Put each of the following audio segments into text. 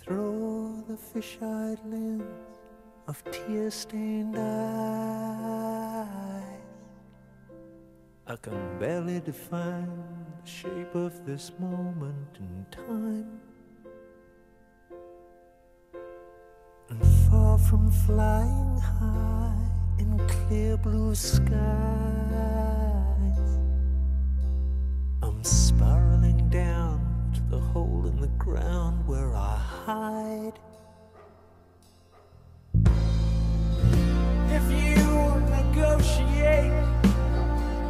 Through the fish-eyed lens of tear-stained eyes, I can barely define the shape of this moment in time. And far from flying high in clear blue skies, I'm spiraling down to the hole in the ground where I hide. If you negotiate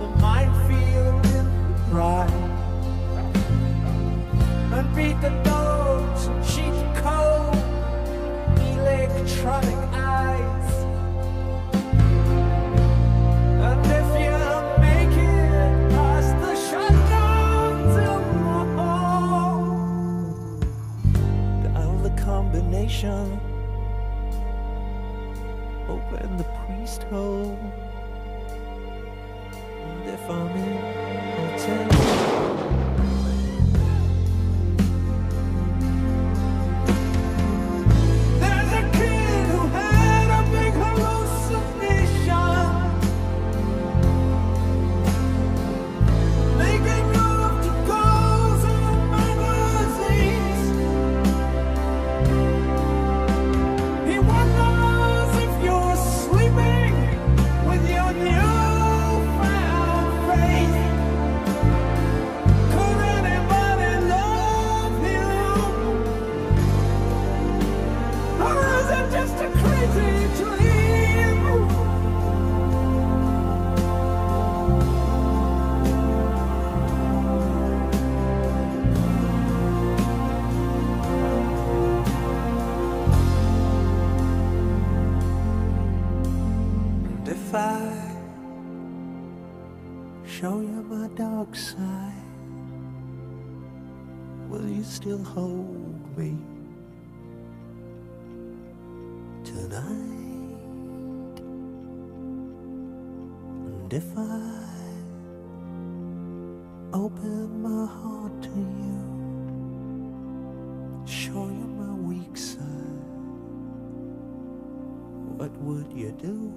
the minefield in the pride and beat the notes and cheat the cold electronic eyes, and if you make it past the shotguns of the home, dial the combination, open the priest hole, and if I'm in, I'll tell you. There's a kid who had a big hallucination, making love to girls in magazines. He wondered if I show you my dark side, will you still hold me tonight? And if I open my heart to you, show you my weak side, what would you do?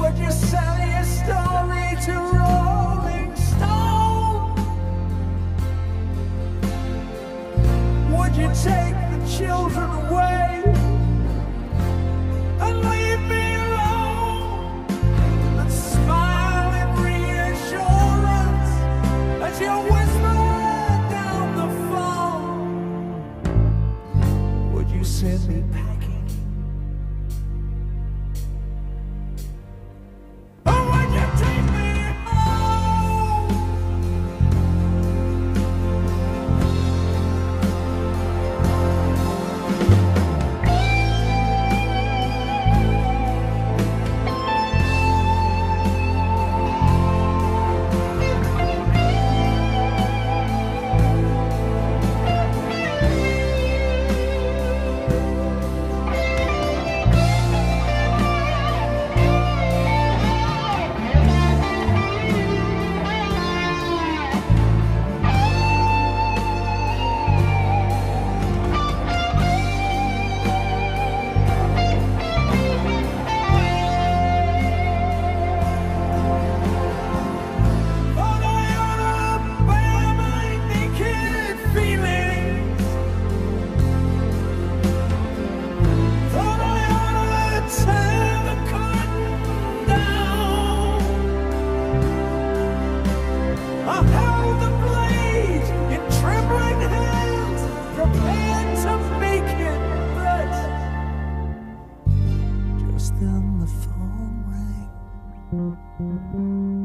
Would you sell your story to Rolling Stone? Would you take the children away and leave me alone? And smile in reassurance as you whisper down the phone. Would you send me back? Then the phone rang.